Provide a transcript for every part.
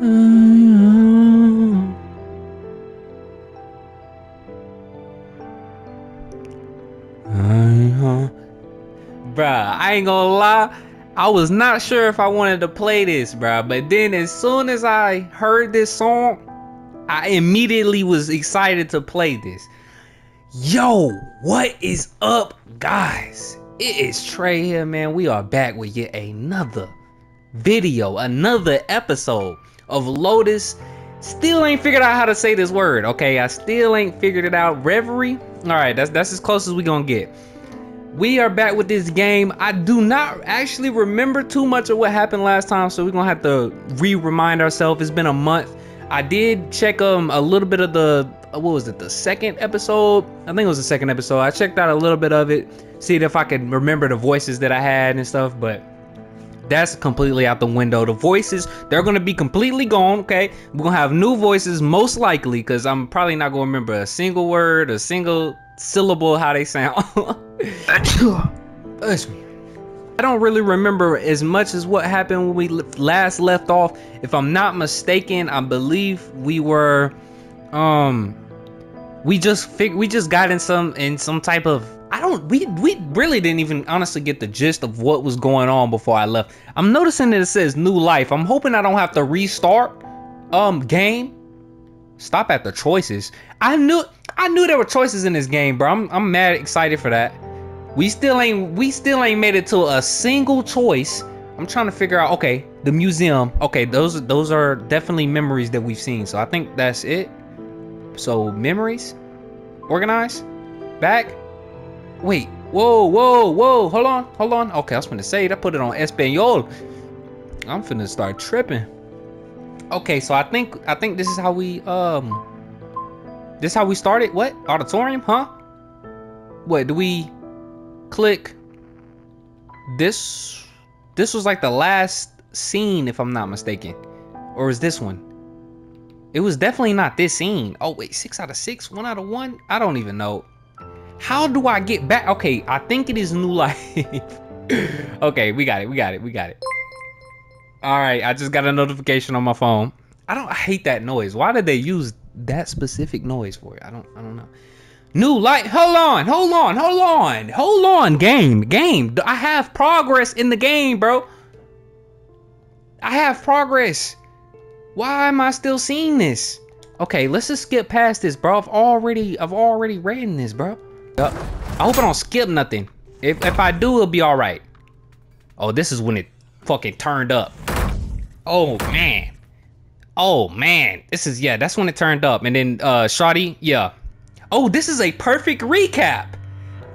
Bruh, I ain't gonna lie, I was not sure if I wanted to play this, bruh, but then as soon as I heard this song, I immediately was excited to play this. Yo, what is up, guys? It is Trey here, man. We are back with yet another video, another episode of Lotus. Still ain't figured out how to say this word, okay? I still ain't figured it out. Reverie. All right, that's as close as we gonna get. We are back with this game. I do not actually remember too much of what happened last time, so we're gonna have to re-remind ourselves. It's been a month. I did check a little bit of the, what was it, the second episode? I think it was the second episode. I checked out a little bit of it, see if I could remember the voices that I had and stuff, but that's completely out the window. The voices, they're gonna be completely gone, okay? We're gonna have new voices, most likely, because I'm probably not gonna remember a single word, a single syllable, how they sound. I don't really remember as much as what happened when we last left off. If I'm not mistaken, I believe we were, we just got in some type of, we really didn't even honestly get the gist of what was going on before I left. I'm noticing that it says new life. I'm hoping I don't have to restart, game. Stop at the choices. I knew there were choices in this game, bro. I'm mad excited for that. We still ain't made it to a single choice. I'm trying to figure out, okay, the museum. Okay, those are definitely memories that we've seen. So I think that's it. So memories, organize, back. Wait, whoa, whoa, whoa, hold on, hold on. Okay, I was gonna say, I put it on Espanol. I'm finna start tripping. Okay, so I think this is how we, this is how we started. What? Auditorium, huh? What, do we click this? This was like the last scene, if I'm not mistaken. Or is this one? It was definitely not this scene. Oh wait, 6 out of 6, 1 out of 1. I don't even know. How do I get back? Okay, I think it is new life. Okay, we got it. All right, I just got a notification on my phone. I hate that noise. Why did they use that specific noise for it? I don't know. New light. Hold on. Game. I have progress in the game, bro. I have progress. Why am I still seeing this? Okay, let's just skip past this, bro. I've already read this, bro. I hope I don't skip nothing. If I do, it'll be all right. Oh, this is when it fucking turned up. Oh man. This is, yeah, that's when it turned up. And then Shawty, yeah. Oh, this is a perfect recap.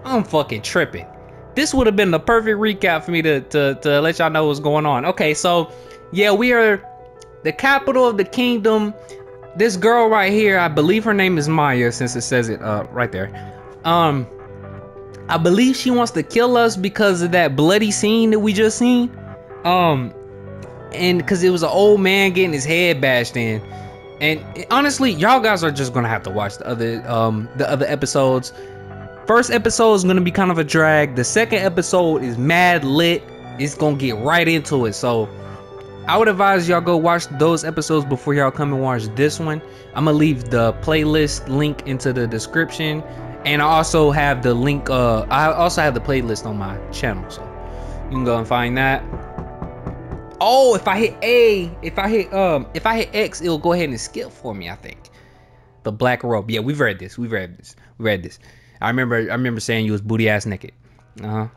I'm fucking tripping. This would have been the perfect recap for me to let y'all know what's going on. Okay, so yeah, we are the capital of the kingdom. This girl right here, I believe her name is Maya, since it says it right there. I believe she wants to kill us because of that bloody scene that we just seen. And because it was an old man getting his head bashed in. And honestly, y'all guys are just gonna have to watch the other episodes. First episode is gonna be kind of a drag. The second episode is mad lit. It's gonna get right into it. So I would advise y'all go watch those episodes before y'all come and watch this one. I'm gonna leave the playlist link into the description, and I also have the link. I also have the playlist on my channel, so you can go and find that. Oh, if I hit A, if I hit X, it'll go ahead and skip for me, I think. The black robe. Yeah, we've read this. I remember saying you was booty ass naked. We got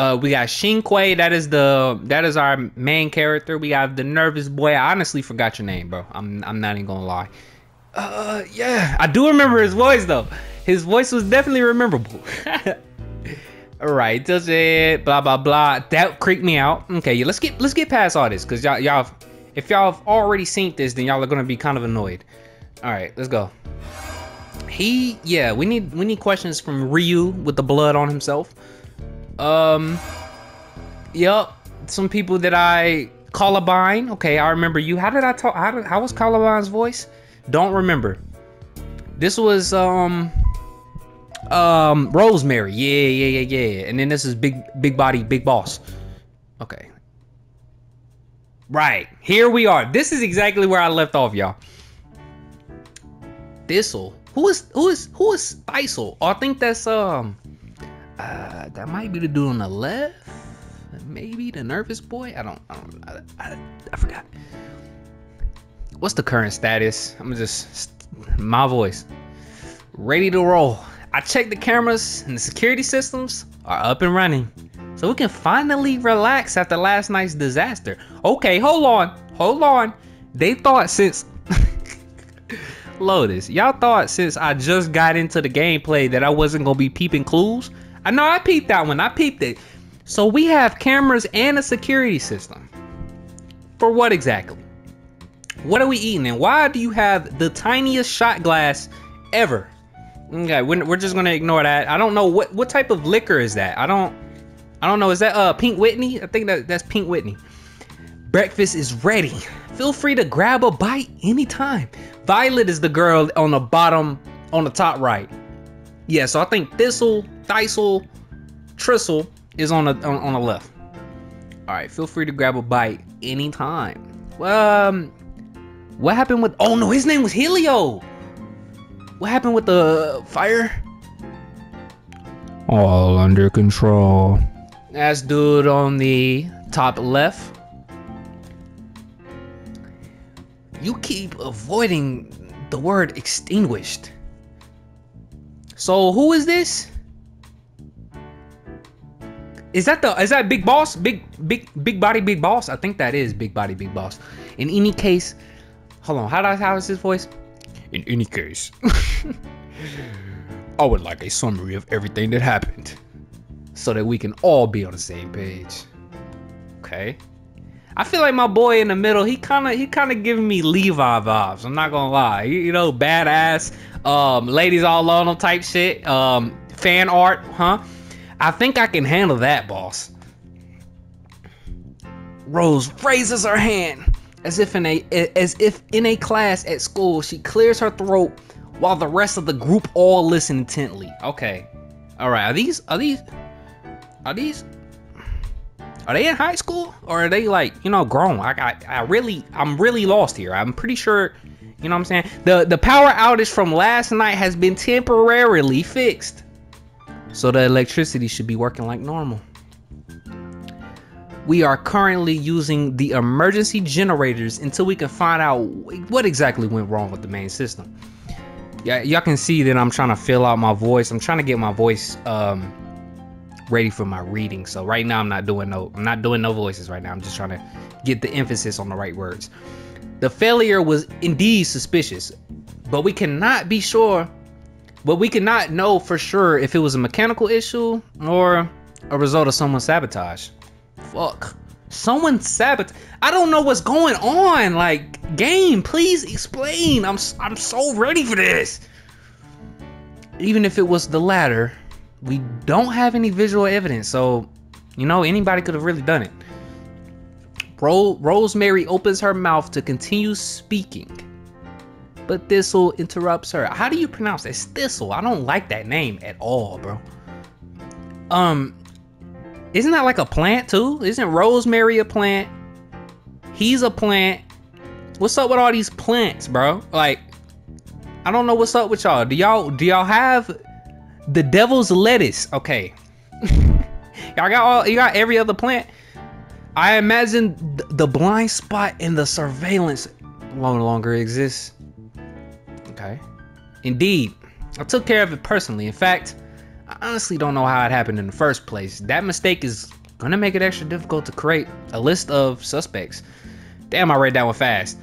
Shinkwei, that is our main character. We got the nervous boy. I honestly forgot your name, bro. I'm not even gonna lie. Yeah, I do remember his voice though. His voice was definitely memorable. All right, does it blah blah blah? That creeped me out. Okay, yeah, let's get past all this, cause y'all, if y'all have already seen this, then y'all are gonna be kind of annoyed. All right, let's go. Yeah, we need questions from Ryu with the blood on himself. Yup, some people that Columbine. Okay, I remember you. How did I talk? How was Columbine's voice? Don't remember. This was Rosemary, yeah, and then this is big boss. Okay, Right, here we are. This is exactly where I left off, y'all. Thistle. Who is Thistle? Oh, I think that's that might be the dude on the left. Maybe the nervous boy. I forgot. What's the current status? I'm just my voice. Ready to roll. I checked the cameras and the security systems are up and running. So we can finally relax after last night's disaster. Okay, hold on. Hold on. They thought since Lotus, y'all thought since I just got into the gameplay that I wasn't gonna be peeping clues. I know I peeped that one. I peeped it. So we have cameras and a security system. For what exactly? What are we eating and why do you have the tiniest shot glass ever? Okay, we're just gonna ignore that. I don't know what type of liquor is that. I don't know. Is that Pink Whitney? I think that's Pink Whitney. Breakfast is ready. Feel free to grab a bite anytime. Violet is the girl on the bottom, on the top right. Yeah, so I think Thistle, Thistle, Tristle is on the left. All right, feel free to grab a bite anytime. What happened with? Oh no, his name was Helio. What happened with the fire? All under control. That's dude on the top left. You keep avoiding the word extinguished. So who is this? Is that Big Boss? Big Body Big Boss? I think that is Big Body Big Boss. In any case, hold on, how is his voice? In any case, I would like a summary of everything that happened, so that we can all be on the same page. Okay. I feel like my boy in the middle, he kind of giving me Levi vibes. I'm not gonna lie, you know, badass, ladies all on them type shit, fan art, huh? I think I can handle that, boss. Rose raises her hand as if in a class at school. She clears her throat while the rest of the group all listen intently. Okay, all right. Are they in high school or are they like, you know, grown? I'm really lost here. I'm pretty sure, you know what I'm saying? The power outage from last night has been temporarily fixed. So the electricity should be working like normal. We are currently using the emergency generators until we can find out what exactly went wrong with the main system. Yeah, y'all can see that I'm trying to fill out my voice. I'm trying to get my voice ready for my reading. So right now I'm not doing no voices right now. I'm just trying to get the emphasis on the right words. The failure was indeed suspicious, but we cannot know for sure if it was a mechanical issue or a result of someone's sabotage. Fuck. Someone sabotage. I don't know what's going on. Like, game, please explain. I'm so ready for this. Even if it was the latter, we don't have any visual evidence, so, you know, anybody could have really done it. Rosemary opens her mouth to continue speaking, but Thistle interrupts her. How do you pronounce that? It's Thistle. I don't like that name at all, bro. Isn't that like a plant too? Isn't Rosemary a plant? He's a plant. What's up with all these plants, bro? Like, I don't know what's up with y'all. Do y'all have the devil's lettuce? Okay. You got every other plant. I imagine the blind spot and the surveillance no longer exists. Okay. Indeed, I took care of it personally. In fact, I honestly don't know how it happened in the first place. That mistake is gonna make it extra difficult to create a list of suspects. Damn, I read that one fast.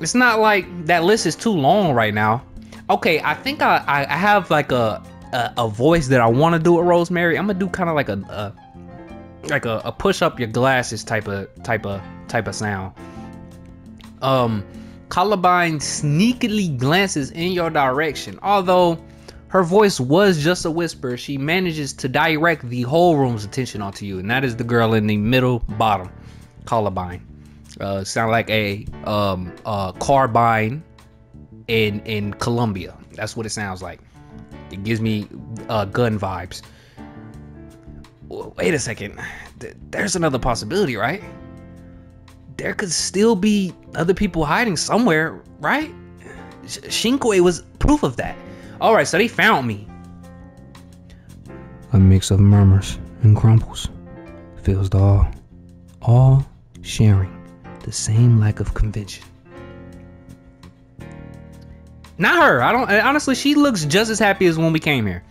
It's not like that list is too long right now. Okay, I think I have like a voice that I want to do with Rosemary. I'm gonna do kind of like a push up your glasses type of sound. Columbine sneakily glances in your direction. Although her voice was just a whisper, she manages to direct the whole room's attention onto you, and that is the girl in the middle bottom, Columbine. Sound like a carbine in Colombia. That's what it sounds like. It gives me gun vibes. Wait a second. There's another possibility, right? there could still be other people hiding somewhere, right? Shinkwei was proof of that. Alright, so they found me. A mix of murmurs and grumbles fills the hall, all sharing the same lack of convention. Not her. Honestly, she looks just as happy as when we came here.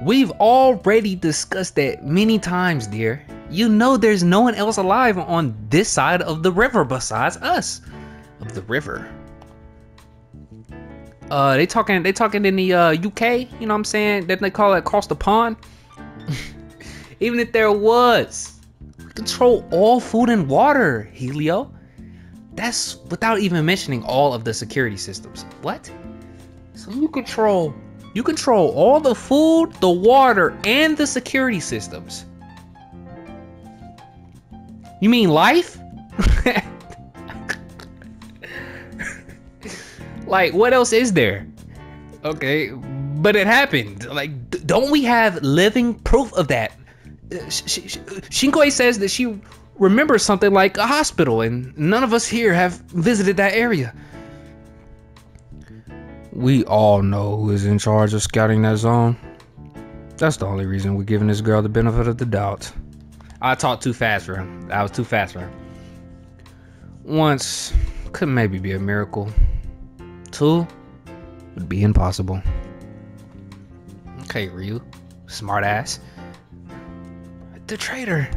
We've already discussed that many times, dear. You know there's no one else alive on this side of the river besides us. Of the river. They talking in the UK, you know what I'm saying? That they call it across the pond. Even if there was, we control all food and water, Helio. That's without even mentioning all of the security systems. What? So you control all the food, the water, and the security systems. You mean life? Like, what else is there? Okay, but it happened. Like, don't we have living proof of that? Shinkwei says that she remembers something like a hospital, and none of us here have visited that area. We all know who is in charge of scouting that zone. That's the only reason we're giving this girl the benefit of the doubt. I talked too fast for him. I was too fast for him. Once could maybe be a miracle. Two would be impossible. Okay, Ryu, smart ass. The traitor.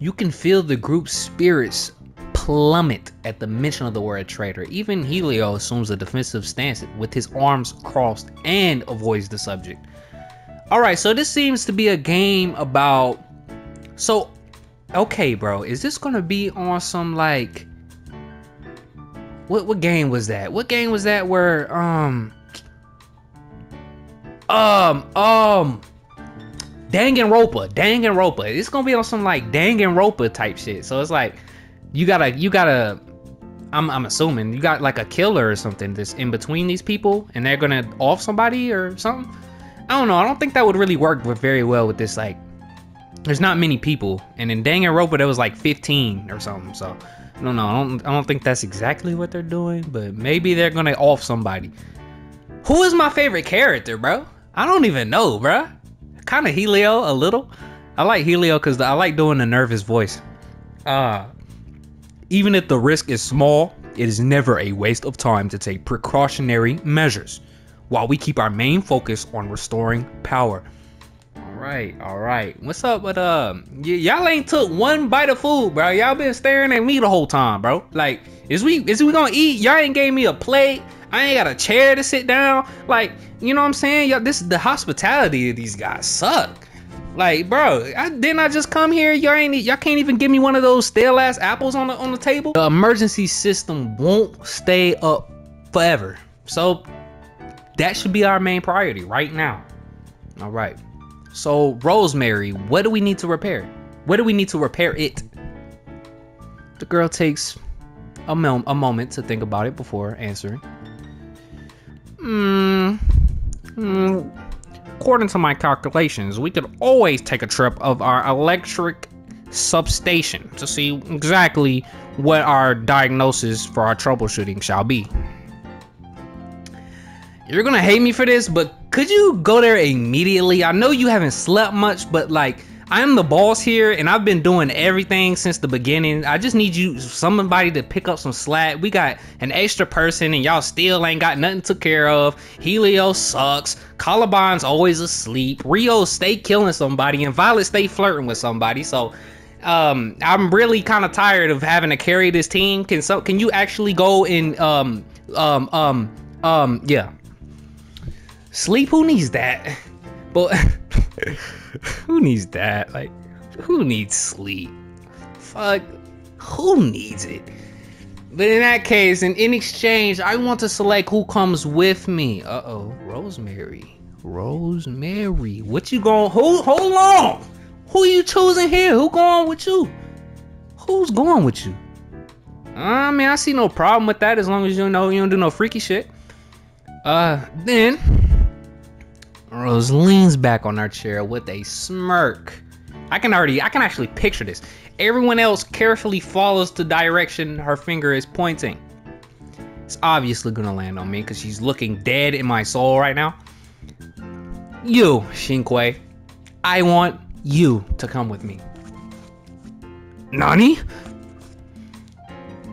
You can feel the group's spirits plummet at the mention of the word traitor. Even Helio assumes a defensive stance with his arms crossed and avoids the subject. Alright, so this seems to be a game about... So, okay, bro. Is this going to be on some, like... What game was that? What game was that where, Danganronpa. It's gonna be on some like Danganronpa type shit. So it's like you gotta I'm assuming you got like a killer or something that's in between these people and they're gonna off somebody or something. I don't know. I don't think that would really work very well with this, like there's not many people, and in Danganronpa there was like 15 or something, so I don't know. I don't think that's exactly what they're doing, but maybe they're gonna off somebody. Who is my favorite character, bro? I don't even know, bro. Kind of Helio a little. I like Helio because I like doing the nervous voice. Even if the risk is small, it is never a waste of time to take precautionary measures while we keep our main focus on restoring power. All right. What's up with y'all ain't took one bite of food, bro. Y'all been staring at me the whole time, bro. Like, is we gonna eat? Y'all ain't gave me a plate. I ain't got a chair to sit down. Like, you know what I'm saying? Y'all, this the hospitality of these guys suck. Like, bro, didn't I just come here? Y'all can't even give me one of those stale ass apples on the table. The emergency system won't stay up forever, so that should be our main priority right now. All right. So Rosemary, what do we need to repair? What do we need to repair it? The girl takes a moment to think about it before answering. According to my calculations, we could always take a trip of our electric substation to see exactly what our diagnosis for our troubleshooting shall be. You're gonna hate me for this, but could you go there immediately? I know you haven't slept much, but like, I'm the boss here and I've been doing everything since the beginning. I just need somebody to pick up some slack. We got an extra person and y'all still ain't got nothing took care of. Helio sucks. Columbine's always asleep. Rio stay killing somebody and Violet stay flirting with somebody. So I'm really kind of tired of having to carry this team. Can you actually go and yeah. Sleep? Who needs that? But who needs that? Like, who needs sleep? Fuck, who needs it? But in that case, and in exchange, I want to select who comes with me. Uh-oh, Rosemary. What you going? Hold on. Who you choosing here? Who going with you? Who's going with you? I mean, I see no problem with that as long as you know you don't do no freaky shit. Then Rose leans back on her chair with a smirk. I can actually picture this. Everyone else carefully follows the direction her finger is pointing. It's obviously gonna land on me because she's looking dead in my soul right now. You, Shinkwei, I want you to come with me. Nani?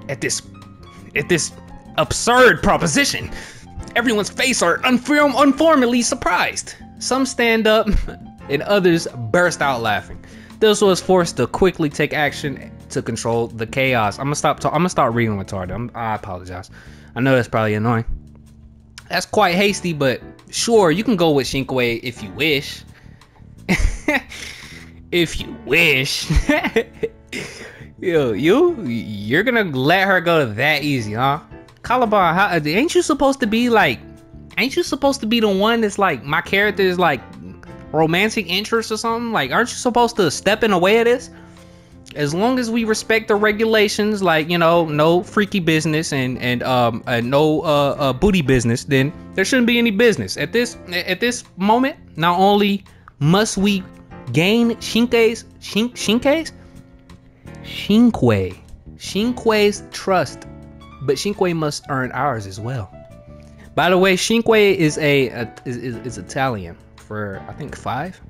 At this absurd proposition, everyone's faces are unformally surprised. Some stand up and others burst out laughing. This was forced to quickly take action to control the chaos. I'm gonna start reading retarded. I apologize. I know that's probably annoying. That's quite hasty, but sure, you can go with Shinkwei if you wish. If you wish. Yo, you're gonna let her go that easy, huh? Columbine, ain't you supposed to be the one that's like, my character is like romantic interest or something? Like, aren't you supposed to step in the way of this? As long as we respect the regulations, like, you know, no freaky business and no booty business, then there shouldn't be any business. At this moment, not only must we gain Shinkwei's trust, but Shinkwei must earn ours as well. By the way, Shinkwei is Italian for, I think, 5.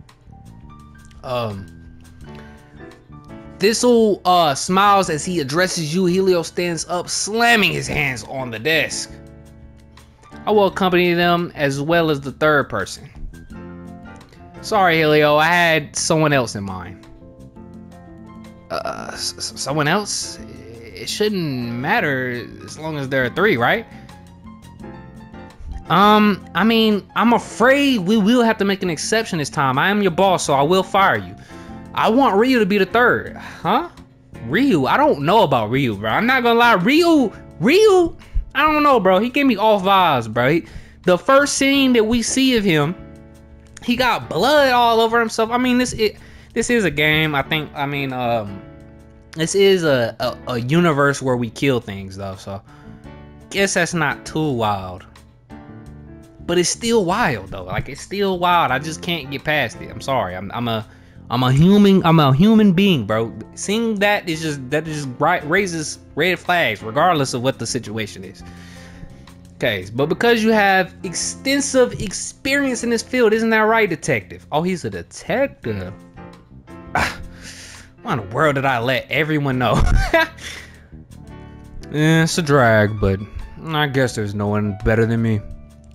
Thistle smiles as he addresses you. Helio stands up, slamming his hands on the desk. I will accompany them as well as the third person. Sorry, Helio, I had someone else in mind. Someone else? It shouldn't matter as long as there are 3, right? I mean, I'm afraid we will have to make an exception this time. I am your boss, so I will fire you. I want Ryu to be the third. Huh? Ryu? I don't know about Ryu, bro. I'm not gonna lie. Ryu? I don't know, bro. He gave me all vibes, bro. The first scene that we see of him, he got blood all over himself. I mean, this is a game, I think. I mean, this is a universe where we kill things, though, so guess that's not too wild. But it's still wild, though. Like, it's still wild. I just can't get past it. I'm sorry. I'm a human being, bro. Seeing that is just, that just raises red flags, regardless of what the situation is. Okay, but because you have extensive experience in this field, isn't that right, detective? Oh, he's a detective. Why in the world did I let everyone know? Yeah, it's a drag, but I guess there's no one better than me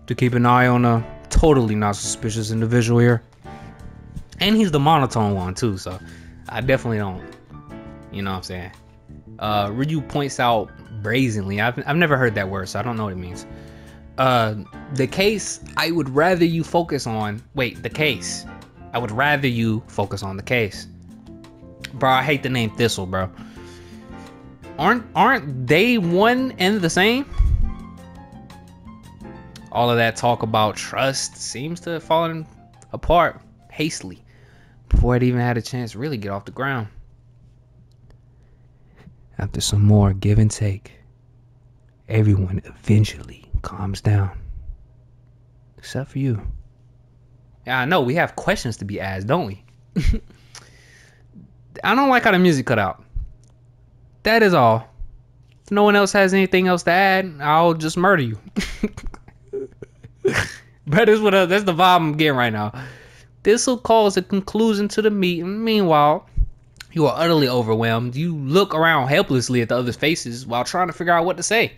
to keep an eye on a totally not suspicious individual here. And he's the monotone one too, so I definitely don't, you know what I'm saying? Ryu points out brazenly. I've never heard that word, so I don't know what it means. I would rather you focus on the case. Bro, I hate the name Thistle, bro. Aren't they one and the same? All of that talk about trust seems to have fallen apart hastily before it even had a chance to really get off the ground. After some more give and take, everyone eventually calms down. Except for you. Yeah, I know, we have questions to be asked, don't we? I don't like how the music cut out. That is all. If no one else has anything else to add, I'll just murder you. But that's the vibe I'm getting right now. This will cause a conclusion to the meeting. Meanwhile, you are utterly overwhelmed. You look around helplessly at the others' faces while trying to figure out what to say.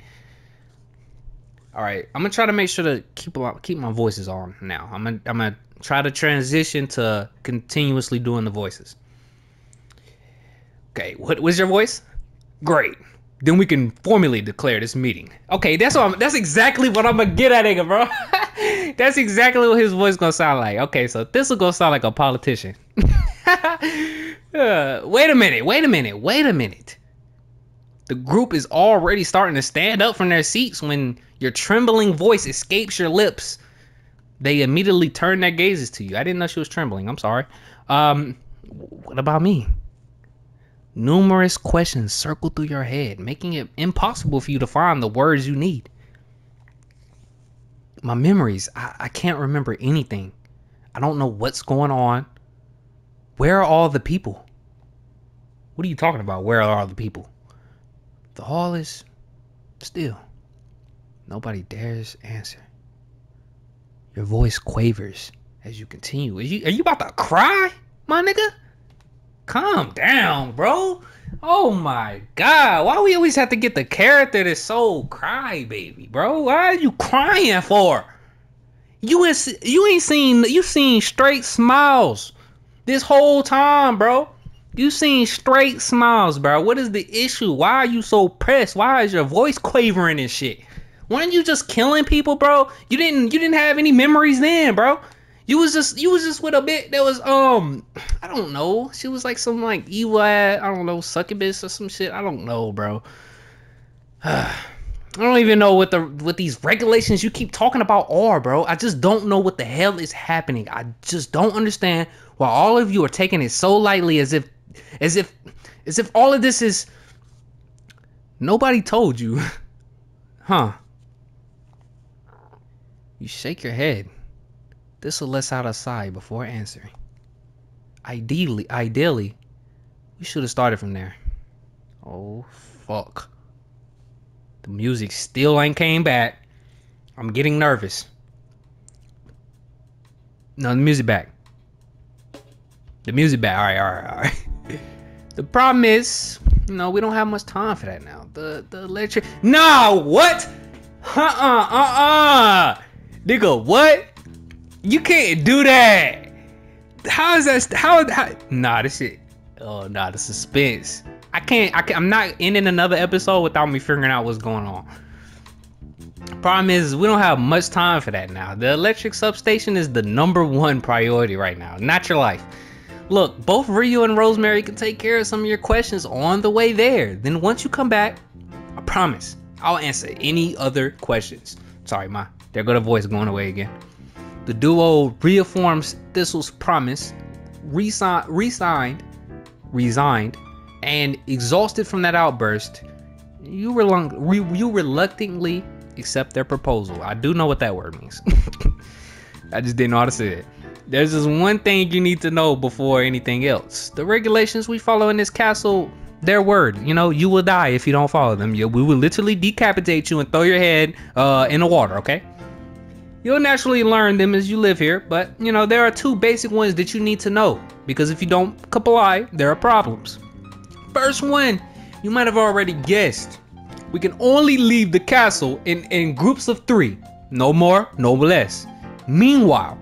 All right, I'm gonna try to make sure to keep my voices on now. I'm gonna try to transition to continuously doing the voices. Okay, what was your voice? Great. Then we can formally declare this meeting. Okay, that's exactly what I'm gonna get at, nigga, bro. That's exactly what his voice gonna sound like. Okay, so this will go sound like a politician. Wait a minute. The group is already starting to stand up from their seats when your trembling voice escapes your lips. They immediately turn their gazes to you. I didn't know she was trembling. I'm sorry. What about me? Numerous questions circle through your head, making it impossible for you to find the words you need. My memories, I can't remember anything. I don't know what's going on. Where are all the people? What are you talking about? Where are all the people? The hall is still. Nobody dares answer. Your voice quavers as you continue. Are you about to cry, my nigga? Calm down, bro. Oh my god. Why we always have to get the character that's so crybaby, bro? Why are you crying for? You seen straight smiles this whole time, bro. You seen straight smiles, bro. What is the issue? Why are you so pressed? Why is your voice quavering and shit? Weren't you just killing people, bro? You didn't have any memories then, bro. You was just with a bitch that was I don't know. She was like some like evil ass, I don't know, succubus or some shit. I don't know, bro. I don't even know what these regulations you keep talking about are, bro. I just don't know what the hell is happening. I just don't understand why all of you are taking it so lightly, as if all of this is nobody told you. Huh. You shake your head. Thistle lets out a sigh before answering. Ideally, we should have started from there. Oh, fuck. The music still ain't came back. I'm getting nervous. No, the music back. The music back. All right. The problem is, you know, we don't have much time for that now. The lecture. No, what? Nigga, what? You can't do that. How is that? How? Nah, this shit. Oh, nah, the suspense. I can't. I'm not ending another episode without me figuring out what's going on. Problem is, we don't have much time for that now. The electric substation is the #1 priority right now. Not your life. Look, both Ryu and Rosemary can take care of some of your questions on the way there. Then once you come back, I promise, I'll answer any other questions. Sorry, Ma. There go the voice going away again. The duo reaffirms Thistle's promise, resigned, and exhausted from that outburst, you reluctantly accept their proposal. I do know what that word means. I just didn't know how to say it. There's just one thing you need to know before anything else. The regulations we follow in this castle, their word. You know, you will die if you don't follow them. We will literally decapitate you and throw your head in the water, okay? You'll naturally learn them as you live here, but, you know, there are two basic ones that you need to know. Because if you don't comply, there are problems. First one, you might have already guessed. We can only leave the castle in groups of 3. No more, no less. Meanwhile,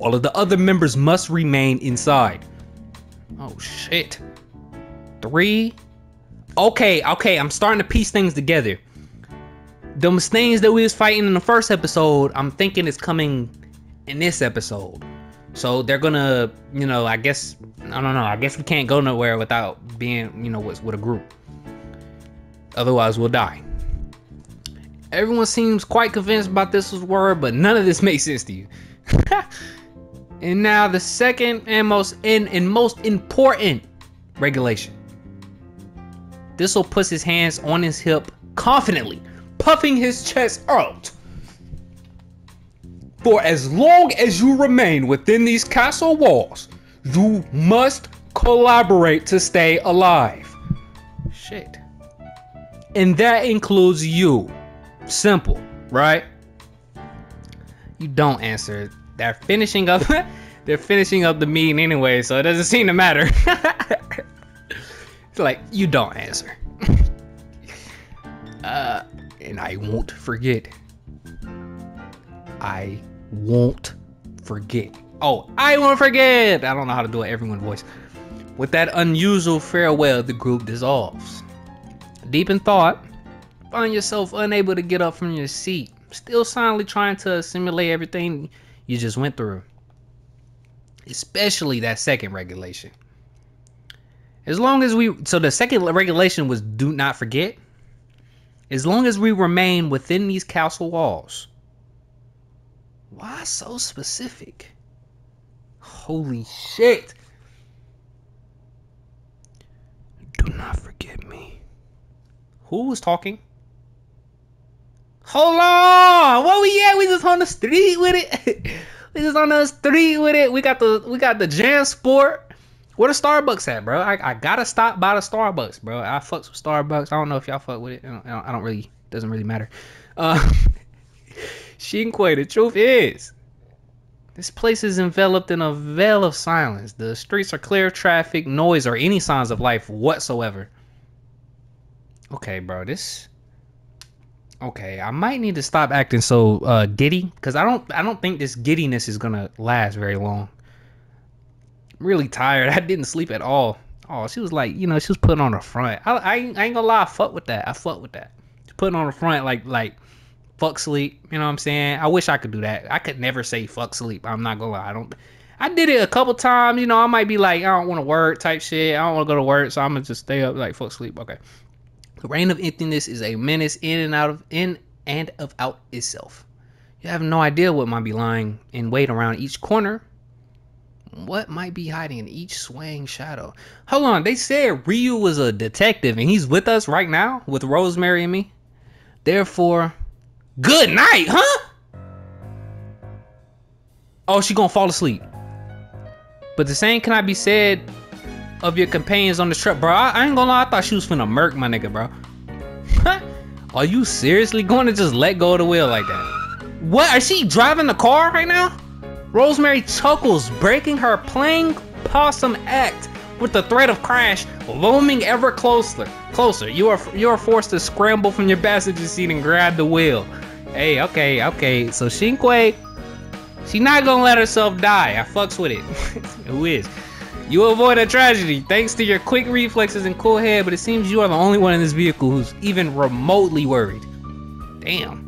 all of the other members must remain inside. Oh shit. 3. Okay, I'm starting to piece things together. Those things that we was fighting in the first episode, I'm thinking it's coming in this episode. So they're gonna, you know, I guess, I don't know, I guess we can't go nowhere without being, you know, with a group. Otherwise we'll die. Everyone seems quite convinced about this word, but none of this makes sense to you. And now the second and most important regulation. Thistle puts his hands on his hip confidently, puffing his chest out. For as long as you remain within these castle walls, you must collaborate to stay alive. Shit. And that includes you. Simple, right? You don't answer. They're finishing up the meeting anyway, so it doesn't seem to matter. It's like, you don't answer. And I won't forget. I won't forget. Oh, I won't forget. I don't know how to do it. Everyone's voice. With that unusual farewell, the group dissolves. Deep in thought, find yourself unable to get up from your seat, still silently trying to assimilate everything you just went through, especially that second regulation. So the second regulation was do not forget. As long as we remain within these castle walls. Why so specific? Holy shit. Do not forget me. Who was talking? Hold on! Where we at? We just on the street with it. We got the Jansport. Where the Starbucks at, bro? I gotta stop by the Starbucks, bro. I fucks with Starbucks. I don't know if y'all fuck with it. I don't really. Doesn't really matter. Shinkwei, the truth is, this place is enveloped in a veil of silence. The streets are clear of traffic, noise, or any signs of life whatsoever. Okay, bro, this... Okay, I might need to stop acting so giddy, because I don't think this giddiness is gonna last very long. I'm really tired. I didn't sleep at all. Oh, she was like, you know, she was putting on her front. I ain't gonna lie, I fuck with that. I fuck with that. She's putting on her front like fuck sleep. You know what I'm saying? I wish I could do that. I could never say fuck sleep. I'm not gonna lie. I did it a couple times. You know, I might be like, I don't want to work type shit. I don't want to go to work, so I'm gonna just stay up like fuck sleep. Okay. The reign of emptiness is a menace in and out itself. You have no idea what might be lying in wait around each corner. What might be hiding in each swaying shadow? Hold on, they said Ryu was a detective and he's with us right now with Rosemary and me. Therefore, good night, huh? Oh, she gonna fall asleep. But the same cannot be said of your companions on the trip, bro. I ain't gonna lie, I thought she was finna murk my nigga, bro. Are you seriously going to just let go of the wheel like that? What, is she driving the car right now? Rosemary chuckles, breaking her plain possum act with the threat of crash looming ever closer. You are forced to scramble from your passenger seat and grab the wheel. Hey, okay, so Shinkwei, she not gonna let herself die. I fucks with it. Who is? You avoid a tragedy thanks to your quick reflexes and cool head, but it seems you are the only one in this vehicle who's even remotely worried. Damn.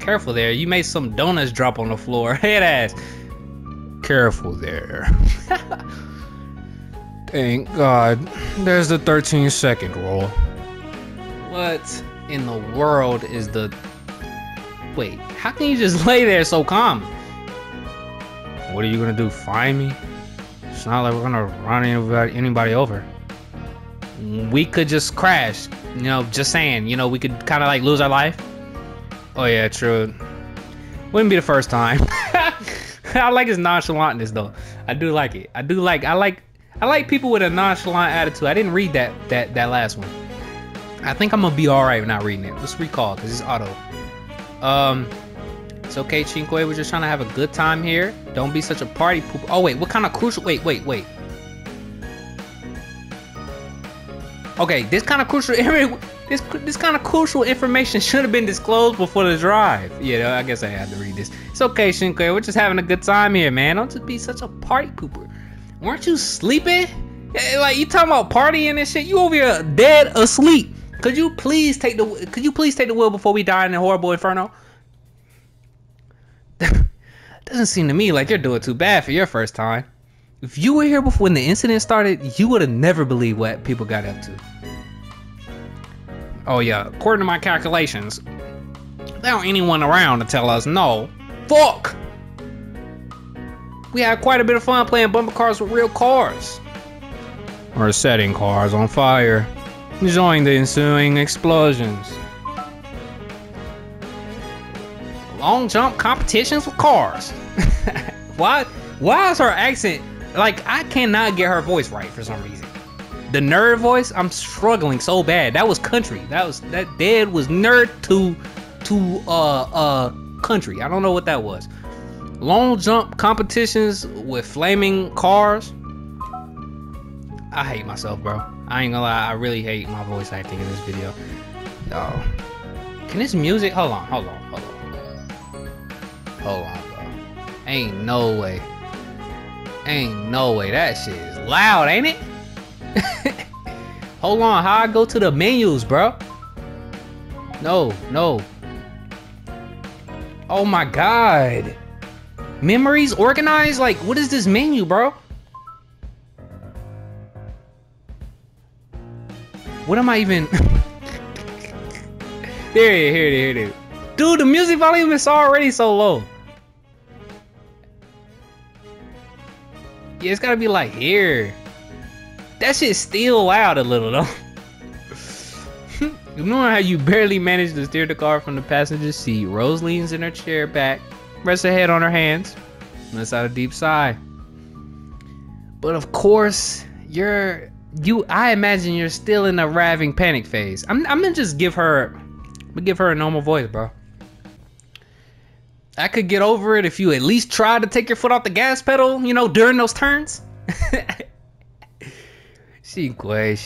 Careful there, you made some donuts drop on the floor. Head ass. Careful there. Thank God. There's the 13-second rule. What in the world is the... Wait, how can you just lay there so calm? What are you gonna do, find me? It's not like we're gonna run anybody over. We could just crash. You know, just saying. You know, we could kind of like lose our life. Oh yeah, true. Wouldn't be the first time. I like his nonchalantness though. I do like it. I like people with a nonchalant attitude. I didn't read that last one. I think I'm gonna be all right not reading it. Let's recall because it's auto. It's okay, Shinkwei. We're just trying to have a good time here. Don't be such a party poop. Oh, wait. What kind of crucial... Wait. Okay, this kind of crucial information should have been disclosed before the drive. Yeah, I guess I had to read this. It's okay, Shinkwei. We're just having a good time here, man. Don't just be such a party pooper. Weren't you sleeping? Like, you talking about partying and shit? You over here dead asleep. Could you please take the wheel before we die in a horrible inferno? Doesn't seem to me like you're doing too bad for your first time. If you were here before when the incident started, you would have never believed what people got up to. Oh yeah, according to my calculations, there aren't anyone around to tell us no. Fuck! We had quite a bit of fun playing bumper cars with real cars. Or setting cars on fire, enjoying the ensuing explosions. Long jump competitions with cars. Why is her accent like I cannot get her voice right for some reason? The nerd voice, I'm struggling so bad. That was country. That dead was nerd to country. I don't know what that was. Long jump competitions with flaming cars. I hate myself, bro. I ain't gonna lie, I really hate my voice acting in this video. Oh. Can this music hold on. Hold on, bro. Ain't no way. That shit is loud, ain't it? Hold on, how I go to the menus, bro? No. Oh my God. Memories organized? Like, what is this menu, bro? What am I even... Here it is. Dude, the music volume is already so low. Yeah, it's gotta be like here. That shit's still loud a little though. Ignoring how you barely managed to steer the car from the passenger seat, Rose leans in her chair back, rests her head on her hands, and lets out a deep sigh. But of course, I imagine you're still in a raving panic phase. I'm gonna just give her a normal voice, bro. I could get over it if you at least tried to take your foot off the gas pedal, you know, during those turns. Shinkwei,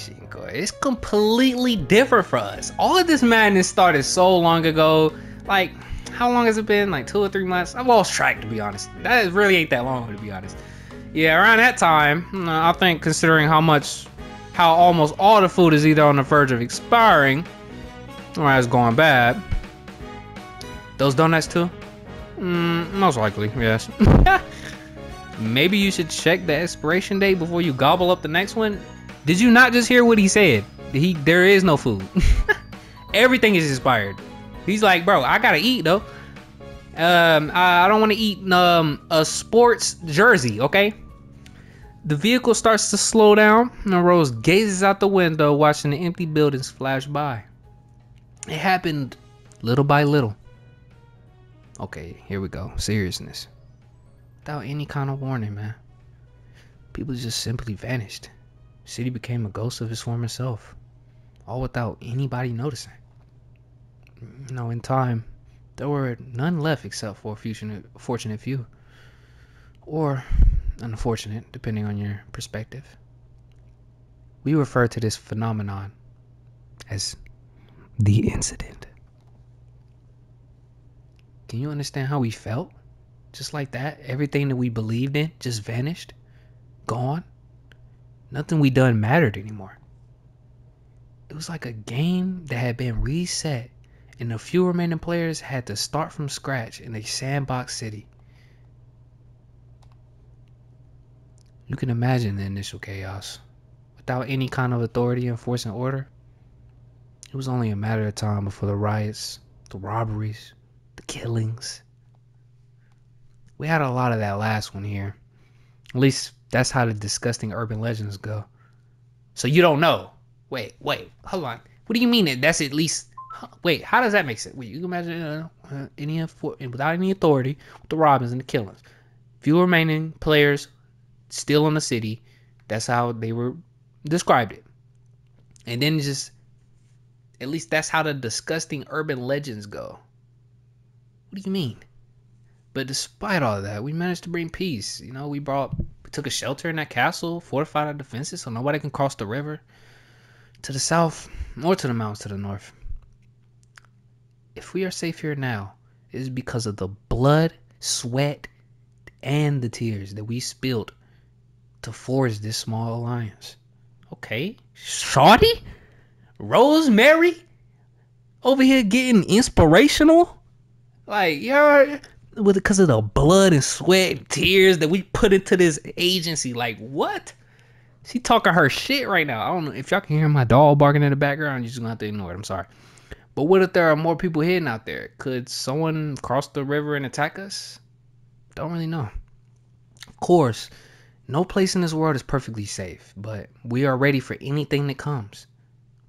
it's completely different for us. All of this madness started so long ago. Like, how long has it been? Like 2 or 3 months? I've lost track, to be honest. That really ain't that long, to be honest. Yeah, around that time, I think, considering how almost all the food is either on the verge of expiring or has gone bad. Those donuts too? Most likely, yes. Maybe you should check the expiration date before you gobble up the next one. Did you not just hear what he said? There is no food. Everything is expired. He's like, bro, I gotta eat though. I don't want to eat a sports jersey, okay? The vehicle starts to slow down, and Rose gazes out the window, watching the empty buildings flash by. It happened little by little. Okay, here we go. Seriousness. Without any kind of warning, man. People just simply vanished. The city became a ghost of its former self. All without anybody noticing. You know, in time, there were none left except for a fortunate few. Or unfortunate, depending on your perspective. We refer to this phenomenon as the incident. Can you understand how we felt? Just like that, everything that we believed in just vanished, gone. Nothing we done mattered anymore. It was like a game that had been reset, and the few remaining players had to start from scratch in a sandbox city. You can imagine the initial chaos. Without any kind of authority enforcing order, it was only a matter of time before the riots, the robberies, the killings. We had a lot of that last one here. At least that's how the disgusting urban legends go. So you don't know. Wait, hold on. What do you mean that that's at least... Wait, how does that make sense? Wait, you can imagine without any authority, with the robins and the killings. Few remaining players still in the city. That's how they were described it. And then just... At least that's how the disgusting urban legends go. What do you mean? But despite all that, we managed to bring peace. You know, we took a shelter in that castle, fortified our defenses so nobody can cross the river to the south or to the mountains to the north. If we are safe here now, it is because of the blood, sweat, and the tears that we spilled to forge this small alliance. Okay, shawty? Rosemary? Over here getting inspirational? Like, you're... Because of the blood and sweat and tears that we put into this agency. Like, what? She talking her shit right now. I don't know if y'all can hear my dog barking in the background. You're just gonna have to ignore it. I'm sorry. But what if there are more people hidden out there? Could someone cross the river and attack us? Don't really know. Of course, no place in this world is perfectly safe, but we are ready for anything that comes.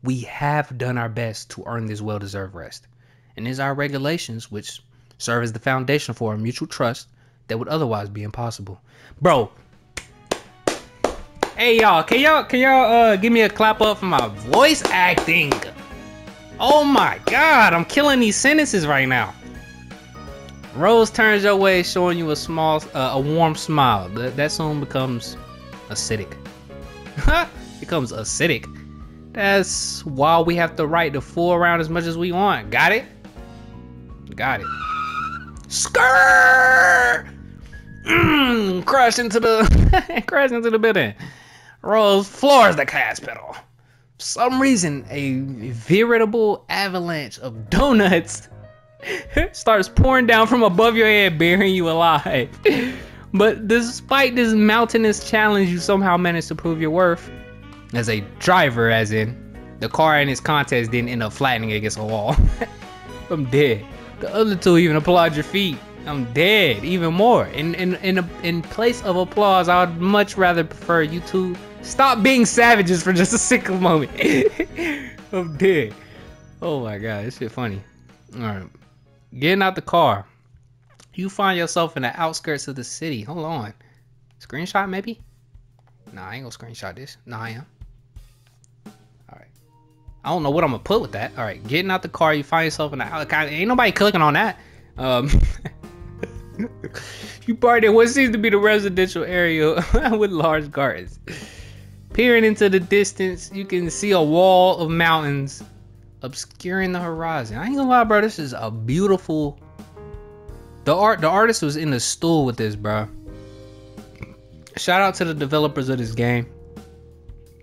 We have done our best to earn this well-deserved rest. And it's our regulations, which serve as the foundation for a mutual trust that would otherwise be impossible. Bro. Hey y'all, can y'all give me a clap up for my voice acting? Oh my god, I'm killing these sentences right now. Rose turns your way, showing you a warm smile. That soon becomes acidic. Becomes acidic. That's why we have the right to fool around as much as we want. Got it? Got it. Skrrr! Crash into the building. Rose floors the gas pedal. For some reason, a veritable avalanche of donuts starts pouring down from above your head, burying you alive. But despite this mountainous challenge, you somehow manage to prove your worth as a driver, as in the car in this contest didn't end up flattening against a wall. I'm dead. The other two even applaud your feat. I'm dead. Even more. In place of applause, I would much rather prefer you two stop being savages for just a single moment. I'm dead. Oh my god, this shit funny. Alright. Getting out the car. You find yourself in the outskirts of the city. Hold on. Screenshot maybe? Nah, I ain't gonna screenshot this. Nah, I am. Alright. I don't know what I'm gonna put with that. Alright, getting out the car, you find yourself in the house. God, ain't nobody clicking on that. You parked in what seems to be the residential area with large gardens. Peering into the distance, you can see a wall of mountains obscuring the horizon. I ain't gonna lie, bro, this is a beautiful... The artist was in the stool with this, bro. Shout out to the developers of this game.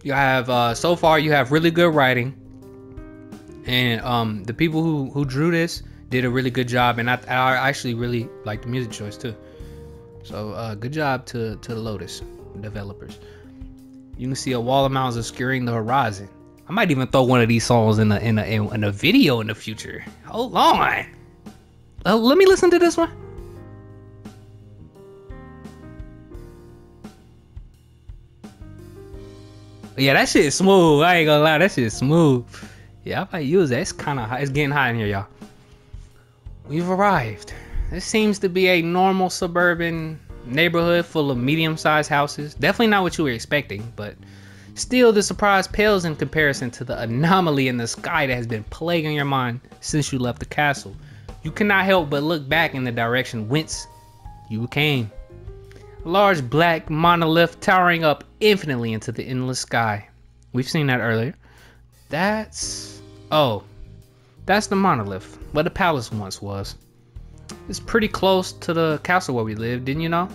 You have, so far, you have really good writing. And the people who drew this did a really good job. And I actually really like the music choice, too. So, good job to the Lotus developers. You can see a wall of mountains obscuring the horizon. I might even throw one of these songs in a video in the future. Hold on. Let me listen to this one. Yeah, that shit is smooth. I ain't gonna lie, that shit is smooth. Yeah, I might use that. It's kind of hot. It's getting hot in here, y'all. We've arrived. This seems to be a normal suburban neighborhood full of medium-sized houses. Definitely not what you were expecting, but still the surprise pales in comparison to the anomaly in the sky that has been plaguing your mind since you left the castle. You cannot help but look back in the direction whence you came. A large black monolith towering up infinitely into the endless sky. We've seen that earlier. That's the monolith where the palace once was. It's pretty close to the castle where we lived, didn't you know?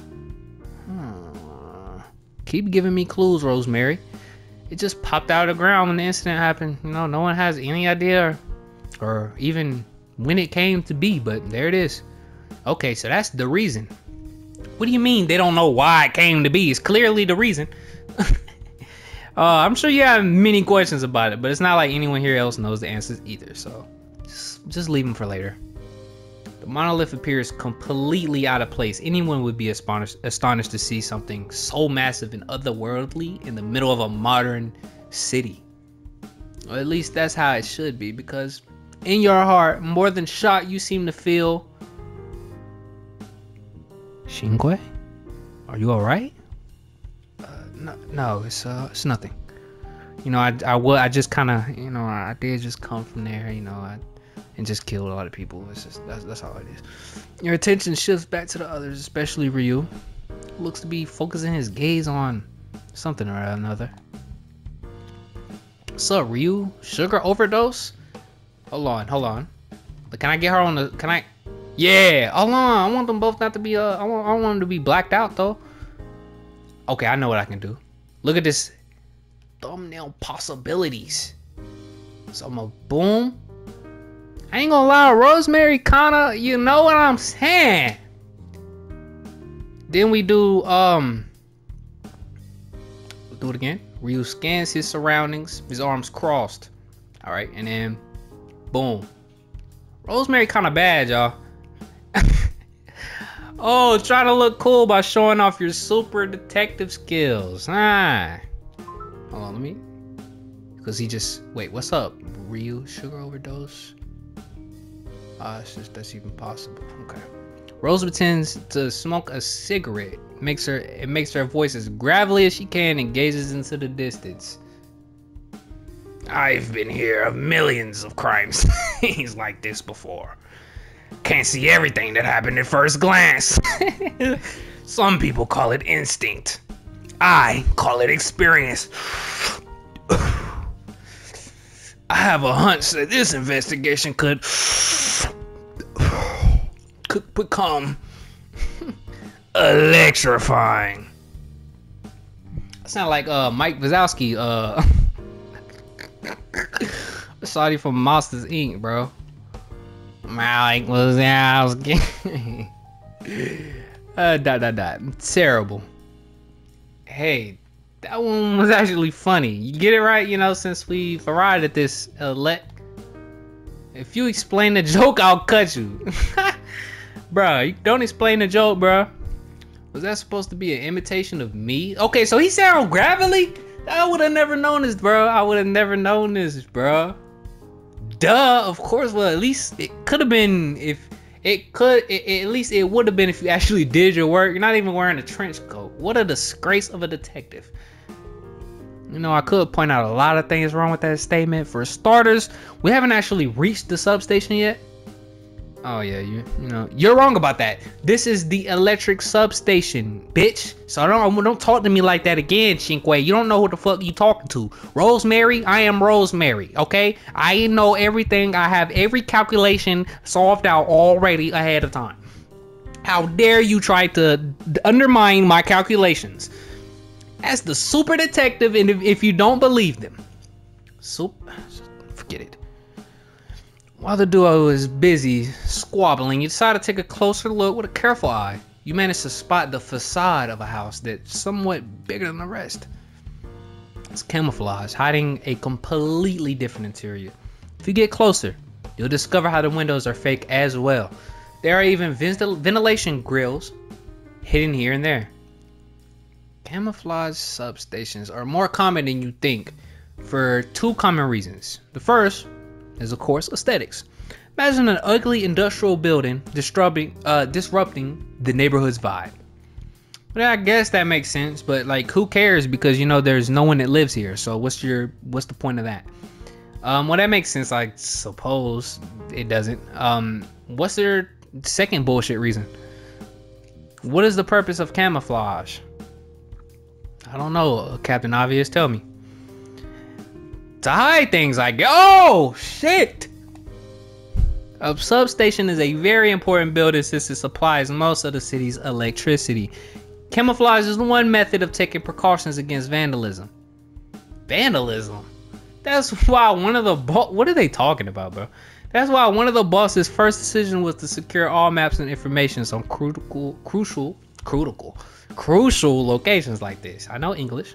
Keep giving me clues, Rosemary. It just popped out of the ground when the incident happened. You know, no one has any idea or even when it came to be, but there it is. Okay, so that's the reason. What do you mean they don't know why it came to be? It's clearly the reason. I'm sure you have many questions about it, but it's not like anyone here else knows the answers either, so just leave them for later. The monolith appears completely out of place. Anyone would be astonished to see something so massive and otherworldly in the middle of a modern city. Or at least that's how it should be, because in your heart, more than shocked, you seem to feel... Shinkwei? Are you alright? No, it's nothing. You know, I just kind of, you know, I did just come from there, you know, and just killed a lot of people. It's just, that's all it is. Your attention shifts back to the others, especially Ryu, who looks to be focusing his gaze on something or another. What's up, Ryu? Sugar overdose? Hold on. Can I get her on the, Yeah, hold on. I want them both not to be, I want them to be blacked out, though. Okay, I know what I can do. Look at this thumbnail possibilities. So I'm a boom. I ain't gonna lie, Rosemary kinda, you know what I'm saying. Then we do, we'll do it again. Ryu scans his surroundings, his arms crossed. All right, and then boom. Rosemary kinda bad, y'all. Oh, try to look cool by showing off your super detective skills. Hold on, let me... Because he just... Wait, what's up? Ryu, sugar overdose? It's just that's even possible. Okay. Rose pretends to smoke a cigarette. It makes her voice as gravelly as she can and gazes into the distance. I've been here of millions of crime scenes like this before. Can't see everything that happened at first glance. Some people call it instinct. I call it experience. I have a hunch that this investigation could become electrifying. I sound like Mike Wazowski, Saudi from Monsters Inc, bro. Mike Wazowski. Terrible. Hey, that one was actually funny. You get it right, you know, since we've arrived at this if you explain the joke, I'll cut you. Bro, you don't explain the joke, bro. Was that supposed to be an imitation of me? Okay, so he sound gravelly? I would have never known this, bro. I would have never known this, bro. Duh, of course. Well, at least it could have been if it could. At least it would have been if you actually did your work. You're not even wearing a trench coat. What a disgrace of a detective. You know, I could point out a lot of things wrong with that statement. For starters, we haven't actually reached the substation yet. Oh yeah, you know, you're wrong about that. This is the electric substation, bitch. So don't talk to me like that again, Shinkwei. You don't know who the fuck you talking to. Rosemary, I am Rosemary, okay? I know everything. I have every calculation solved out already ahead of time. How dare you try to undermine my calculations? As the super detective, and if you don't believe them. Forget it. While the duo is busy squabbling, you decide to take a closer look with a careful eye. You manage to spot the facade of a house that's somewhat bigger than the rest. It's camouflaged, hiding a completely different interior. If you get closer, you'll discover how the windows are fake as well. There are even ventilation grills hidden here and there. Camouflage substations are more common than you think for two common reasons. The first is, of course, aesthetics. Imagine an ugly industrial building disrupting the neighborhood's vibe. Well, I guess that makes sense, but like, who cares? Because you know there's no one that lives here. So what's the point of that? Well, that makes sense. I suppose it doesn't. What's their second bullshit reason? What is the purpose of camouflage? I don't know, Captain Obvious. Tell me. To hide things, I guess. Oh, shit! A substation is a very important building since it supplies most of the city's electricity. Camouflage is one method of taking precautions against vandalism. Vandalism? That's why what are they talking about, bro? That's why one of the boss's first decision was to secure all maps and information on crucial locations like this. I know English.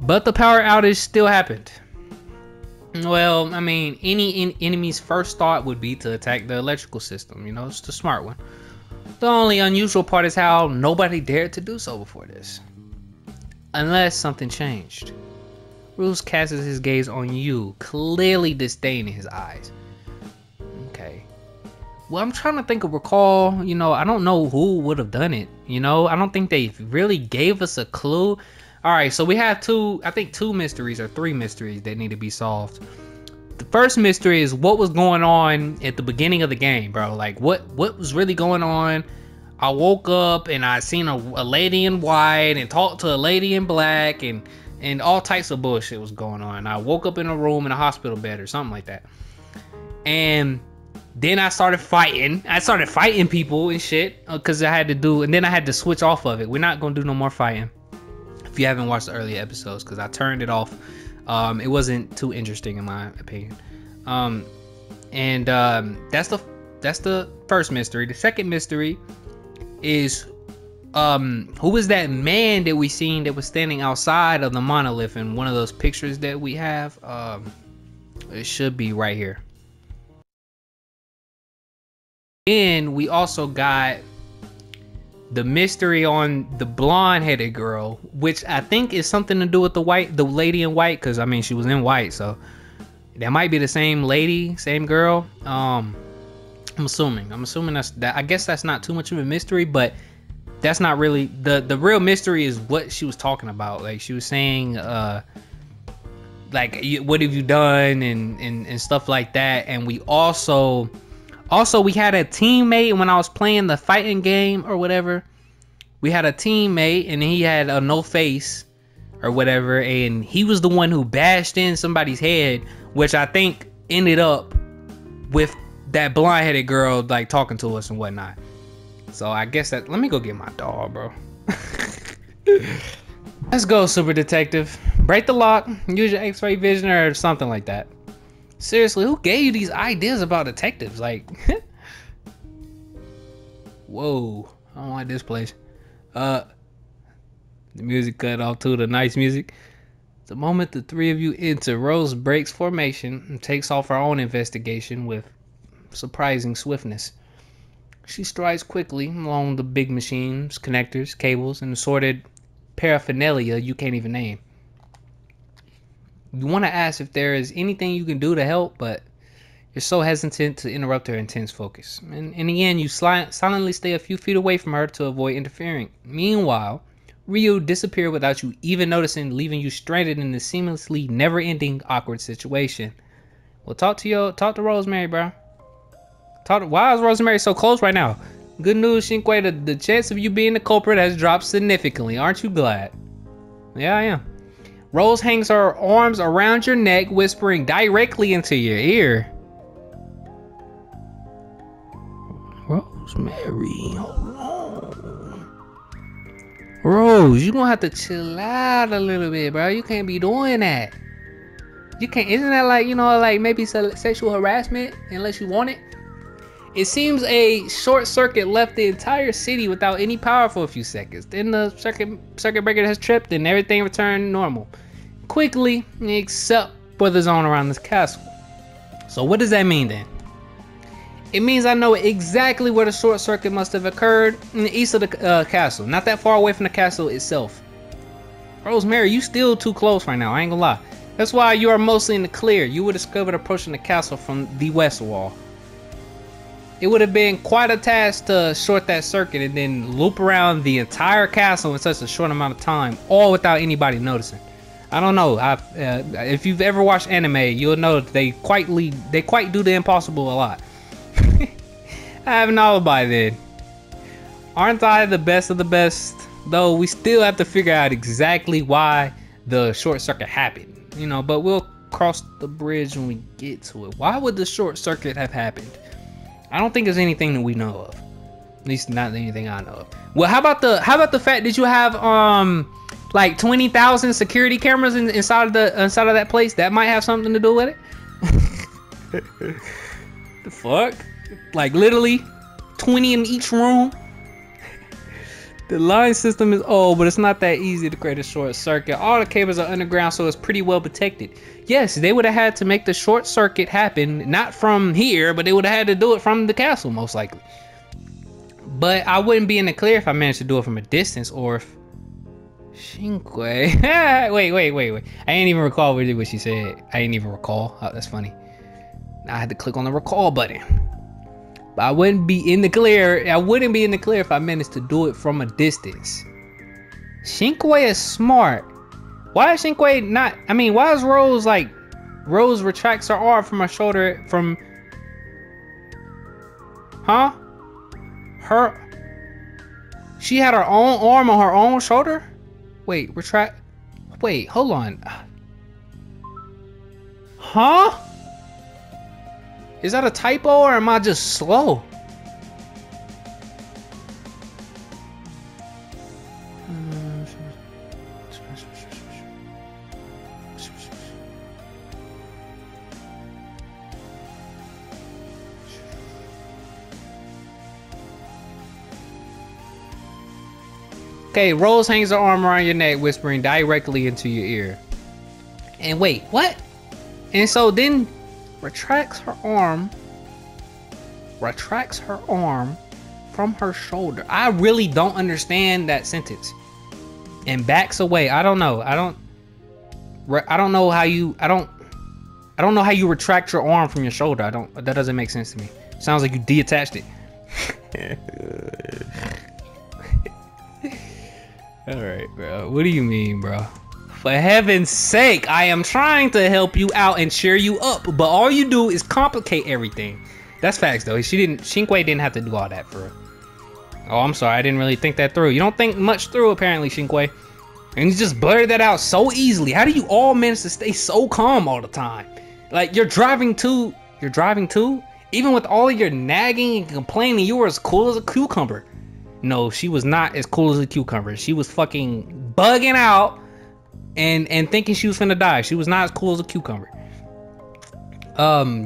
But the power outage still happened. Well, I mean, any enemy's first thought would be to attack the electrical system. You know, it's the smart one. The only unusual part is how nobody dared to do so before this. Unless something changed. Rules casts his gaze on you, clearly disdain in his eyes. Okay. Well, I'm trying to recall, you know, I don't know who would have done it. You know, I don't think they really gave us a clue. Alright, so we have two mysteries or three mysteries that need to be solved. The first mystery is what was going on at the beginning of the game, bro. Like, what was really going on? I woke up and I seen a lady in white and talked to a lady in black and all types of bullshit was going on. I woke up in a room in a hospital bed or something like that. And then I started fighting. I started fighting people and shit because I had to do, and then I had to switch off of it. We're not going to do no more fighting. If you haven't watched the earlier episodes, because I turned it off. It wasn't too interesting in my opinion. That's the first mystery. The second mystery is who was that man that we seen that was standing outside of the monolith in one of those pictures that we have? It should be right here. And we also got the mystery on the blonde-headed girl, which I think is something to do with the lady in white, because I mean she was in white, so that might be the same lady, same girl. I'm assuming that's that. I guess that's not too much of a mystery, but that's not really the real mystery. Is what she was talking about. Like she was saying, like, what have you done and stuff like that. And we also, we had a teammate when I was playing the fighting game or whatever. We had a teammate and he had a no face or whatever. And he was the one who bashed in somebody's head, which I think ended up with that blonde-headed girl like talking to us and whatnot. So I guess that... Let me go get my dog, bro. Let's go, Super Detective. Break the lock. Use your X-ray vision or something like that. Seriously, who gave you these ideas about detectives? Like, whoa, I don't like this place. The music cut off too, the nice music. The moment the three of you enter, Rose breaks formation and takes off her own investigation with surprising swiftness. She strides quickly along the big machines, connectors, cables, and assorted paraphernalia you can't even name. You want to ask if there is anything you can do to help, but you're so hesitant to interrupt her intense focus. And in the end, you silently stay a few feet away from her to avoid interfering. Meanwhile, Ryu disappeared without you even noticing, leaving you stranded in this seamlessly never-ending awkward situation. Well, talk to Rosemary, bro. Why is Rosemary so close right now? Good news, Shinkwei, the chance of you being the culprit has dropped significantly. Aren't you glad? Yeah, I am. Rose hangs her arms around your neck, whispering directly into your ear. Rosemary, hold on. Rose, you're gonna have to chill out a little bit, bro. You can't be doing that. You can't, isn't that like, you know, like maybe sexual harassment, unless you want it? It seems a short circuit left the entire city without any power for a few seconds. Then the circuit breaker has tripped and everything returned normal quickly, except for the zone around this castle. So what does that mean then? It means I know exactly where the short circuit must have occurred, in the east of the castle, not that far away from the castle itself. Rosemary, you still too close right now, I ain't gonna lie. That's why you are mostly in the clear. You were discovered approaching the castle from the west wall. It would have been quite a task to short that circuit and then loop around the entire castle in such a short amount of time, all without anybody noticing. I don't know. If you've ever watched anime, you'll know that they quite do the impossible a lot. I have an alibi then. Aren't I the best of the best? Though we still have to figure out exactly why the short circuit happened. You know, but we'll cross the bridge when we get to it. Why would the short circuit have happened? I don't think there's anything that we know of. At least not anything I know of. Well, how about the fact that you have like 20,000 security cameras inside of that place? That might have something to do with it. The fuck? Like literally 20 in each room. The line system is old, but it's not that easy to create a short circuit. All the cables are underground, so it's pretty well protected. Yes, they would have had to make the short circuit happen, not from here, but they would have had to do it from the castle, most likely. But I wouldn't be in the clear if I managed to do it from a distance, or if... Shinkwei. wait. I didn't even recall really what she said. I didn't even recall. Oh, that's funny. I had to click on the recall button. I wouldn't be in the clear. I wouldn't be in the clear if I managed to do it from a distance. Shinkwei is smart. Why is Shinkwei not? I mean, why is Rose like? Rose retracts her arm from her shoulder. From huh? Her. She had her own arm on her own shoulder. Wait, retract. Wait, hold on. Huh? Is that a typo or am I just slow? Okay, Rose hangs her arm around your neck, whispering directly into your ear. And wait, what? And so then... retracts her arm from her shoulder. I really don't understand that sentence. And backs away. I don't know. I don't know how you retract your arm from your shoulder. That doesn't make sense to me. Sounds like you detached it. All right, bro. What do you mean, bro? For heaven's sake, I am trying to help you out and cheer you up, but all you do is complicate everything. That's facts, though. Shinkwei didn't have to do all that for her. Oh, I'm sorry. I didn't really think that through. You don't think much through, apparently, Shinkwei. And you just blurted that out so easily. How do you all manage to stay so calm all the time? Like, you're driving too? Even with all of your nagging and complaining, you were as cool as a cucumber. No, she was not as cool as a cucumber. She was fucking bugging out. And thinking she was finna die. She was not as cool as a cucumber.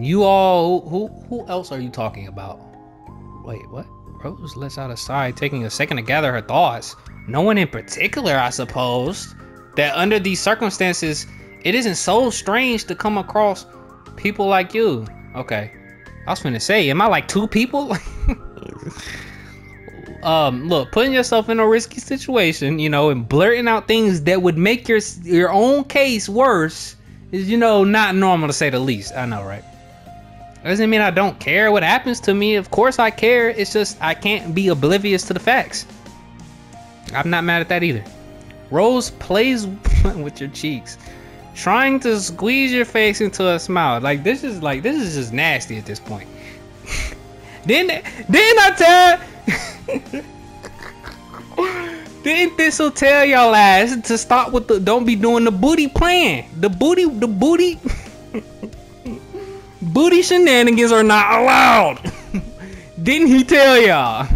You all... Who else are you talking about? Wait, what? Rose lets out a sigh, taking a second to gather her thoughts. No one in particular, I suppose. That under these circumstances, it isn't so strange to come across people like you. Okay. I was finna say, am I like two people? Look, putting yourself in a risky situation, you know, and blurting out things that would make your own case worse is, you know, not normal to say the least. I know, right? Doesn't mean I don't care what happens to me. Of course I care. It's just I can't be oblivious to the facts. I'm not mad at that either. Rose plays with your cheeks, trying to squeeze your face into a smile. Like, this is just nasty at this point. Didn't This'll tell y'all ass to stop with the don't be doing the booty plan. The booty booty shenanigans are not allowed. Didn't he tell y'all?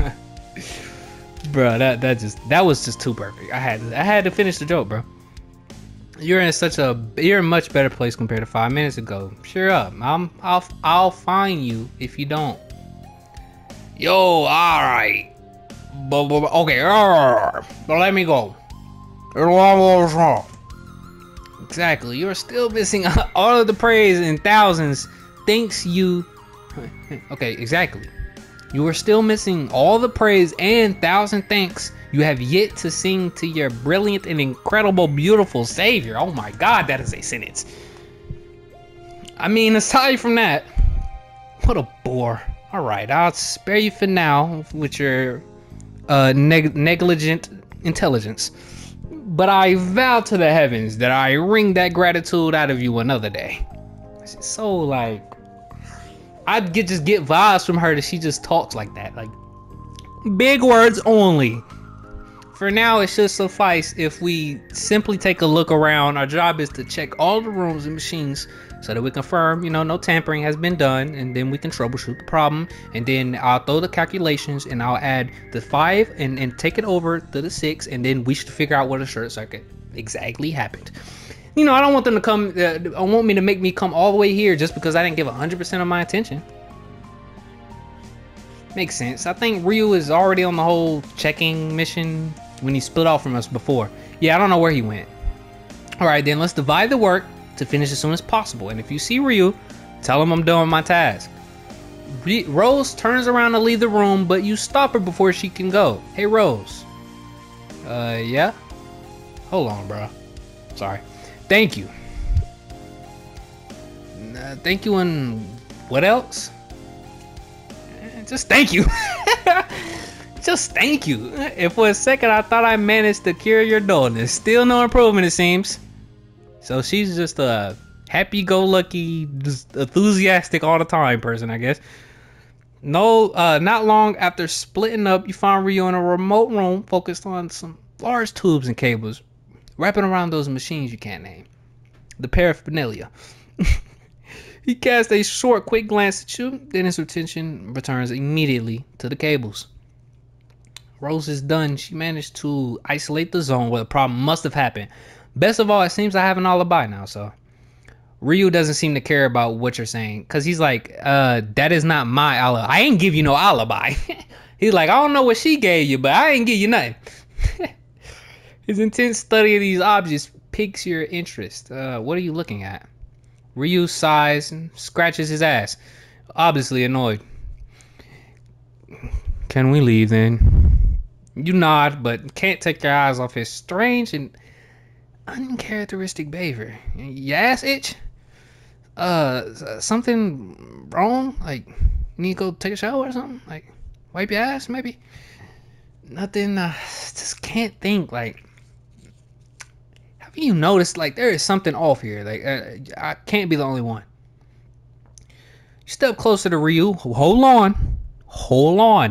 Bro, that was just too perfect. I had to finish the joke, bro. You're in a much better place compared to 5 minutes ago. Cheer up. I'll find you if you don't. Yo, all right. Okay, let me go. Exactly. You're still missing all of the praise and thousands. Thanks you. Okay, exactly. You are still missing all the praise and thousand thanks you have yet to sing to your brilliant and incredible, beautiful savior. Oh my God, that is a sentence. I mean, aside from that, what a bore. All right, I'll spare you for now with your negligent intelligence. But I vow to the heavens that I wring that gratitude out of you another day. It's so like, I just get vibes from her that she just talks like that. Like, big words only. For now, it should suffice if we simply take a look around. Our job is to check all the rooms and machines so that we confirm, you know, no tampering has been done, and then we can troubleshoot the problem. And then I'll throw the calculations and I'll add the 5 and take it over to the 6, and then we should figure out what a short circuit exactly happened. You know, I don't want them to come, I want me to make me come all the way here just because I didn't give 100% of my attention. Makes sense. I think Ryu is already on the whole checking mission when he split off from us before. Yeah, I don't know where he went. All right, then let's divide the work to finish as soon as possible. And if you see Ryu, tell him I'm doing my task. Rose turns around to leave the room, but you stop her before she can go. Hey, Rose. Yeah? Hold on, bro. Sorry. Thank you. Thank you and what else? Just thank you. Just thank you. And for a second, I thought I managed to cure your dullness. Still no improvement, it seems. So she's just a happy-go-lucky, just enthusiastic all the time person, I guess. No, not long after splitting up, you find Ryu in a remote room focused on some large tubes and cables wrapping around those machines you can't name. The paraphernalia. He casts a short, quick glance at you, then his attention returns immediately to the cables. Rose is done. She managed to isolate the zone where the problem must have happened. Best of all, it seems I have an alibi now, so. Ryu doesn't seem to care about what you're saying, because he's like, that is not my alibi. I ain't give you no alibi. He's like, I don't know what she gave you, but I ain't give you nothing. His intense study of these objects piques your interest. What are you looking at? Ryu sighs and scratches his ass, obviously annoyed. Can we leave then? You nod, but can't take your eyes off his strange and uncharacteristic behavior. Your ass itch? Something wrong? Like, need to go take a shower or something? Like, wipe your ass maybe? Nothing, just can't think, like. You notice, like, there is something off here. Like, I can't be the only one. You step closer to Ryu. Hold on.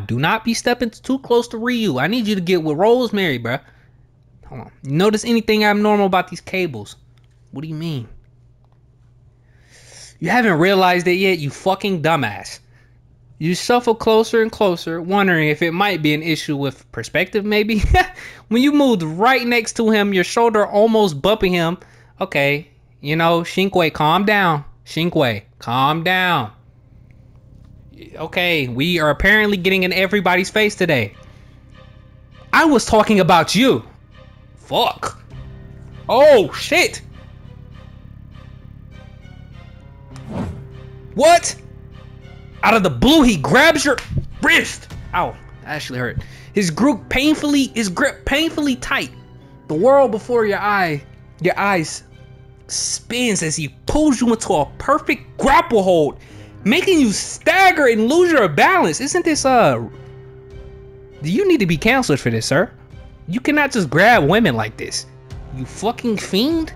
Do not be stepping too close to Ryu. I need you to get with Rosemary, bruh. Hold on. Notice anything abnormal about these cables? What do you mean? You haven't realized it yet, you fucking dumbass. You shuffle closer and closer, wondering if it might be an issue with perspective, maybe? When you moved right next to him, your shoulder almost bumping him. Okay, you know, Shinkwei, calm down. Shinkwei, calm down. Okay, we are apparently getting in everybody's face today. I was talking about you. Fuck. Oh, shit. What? Out of the blue, he grabs your wrist. Ow, that actually hurt. His grip painfully tight. The world before your eyes spins as he pulls you into a perfect grapple hold, making you stagger and lose your balance. Isn't this you need to be counseled for this, sir? You cannot just grab women like this. You fucking fiend!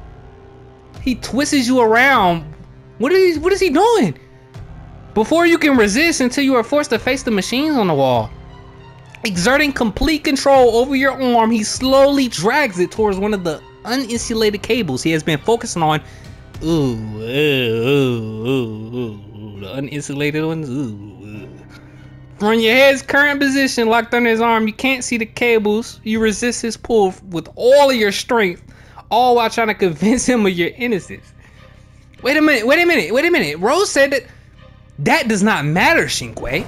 He twists you around. What is he doing? Before you can resist until you are forced to face the machines on the wall. Exerting complete control over your arm, he slowly drags it towards one of the uninsulated cables he has been focusing on. Ooh, the uninsulated ones. Ooh. From your head's current position, locked under his arm, you can't see the cables. You resist his pull with all of your strength, all while trying to convince him of your innocence. Wait a minute. Rose said that does not matter, Shinkwei.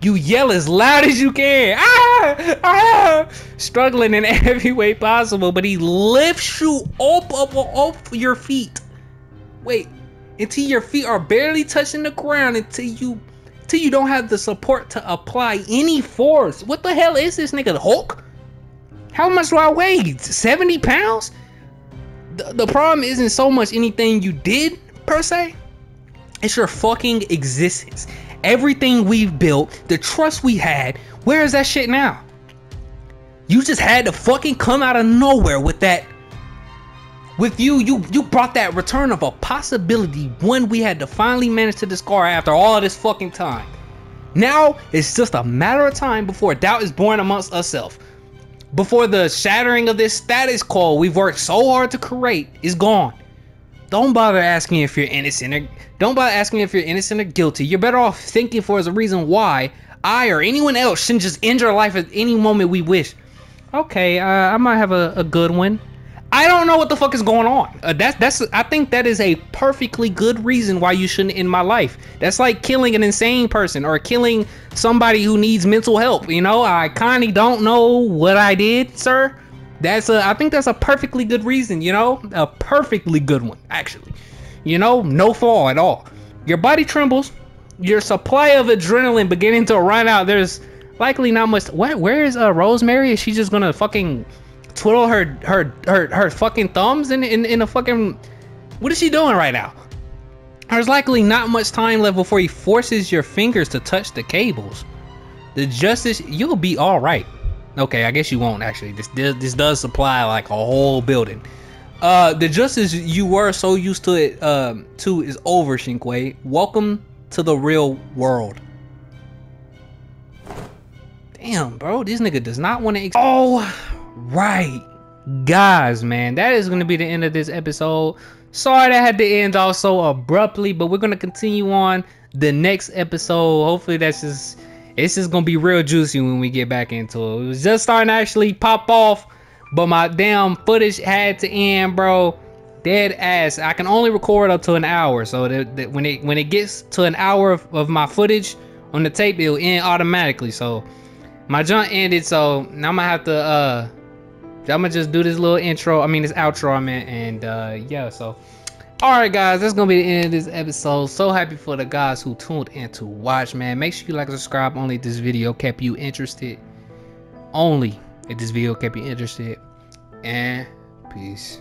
You yell as loud as you can, struggling in every way possible, but he lifts you up off your feet. Wait, until your feet are barely touching the ground, until you don't have the support to apply any force. What the hell is this nigga, the Hulk? How much do I weigh, 70 pounds? The problem isn't so much anything you did, per se. It's your fucking existence. Everything we've built, the trust we had, where is that shit now? You just had to fucking come out of nowhere with that. With you brought that return of a possibility, one we had to finally manage to discard after all of this fucking time. Now it's just a matter of time before doubt is born amongst ourselves. Before the shattering of this status quo we've worked so hard to create is gone. Don't bother asking if you're innocent or guilty. You're better off thinking for as a reason why I or anyone else shouldn't just end your life at any moment we wish. Okay, I might have a good one. I don't know what the fuck is going on. I think that is a perfectly good reason why you shouldn't end my life. That's like killing an insane person or killing somebody who needs mental help. You know, I kinda don't know what I did, sir. I think that's a perfectly good reason, you know? A perfectly good one, actually. You know, no fall at all. Your body trembles. Your supply of adrenaline beginning to run out. There's likely not much. Where is Rosemary? Is she just gonna fucking twiddle her fucking thumbs in a fucking... What is she doing right now? There's likely not much time left before he forces your fingers to touch the cables. The justice... You'll be all right. Okay, I guess you won't, actually. This does supply like a whole building. The justice you were so used to it to is over, Shinkwei. Welcome to the real world. Damn, bro, this nigga does not want to. Oh, right, guys, man, that is gonna be the end of this episode. Sorry that had to end off so abruptly, but we're gonna continue on the next episode. Hopefully, that's just. It's just gonna be real juicy when we get back into it. It was just starting to actually pop off, but my damn footage had to end, bro. Dead ass. I can only record up to an hour, so that when it gets to an hour of my footage on the tape, it'll end automatically. So my jump ended, so now I'm gonna have to I'ma just do this little intro. I mean this outro I meant, and yeah, so alright guys, that's gonna be the end of this episode. So happy for the guys who tuned in to watch, man. Make sure you like and subscribe. Only if this video kept you interested. And peace.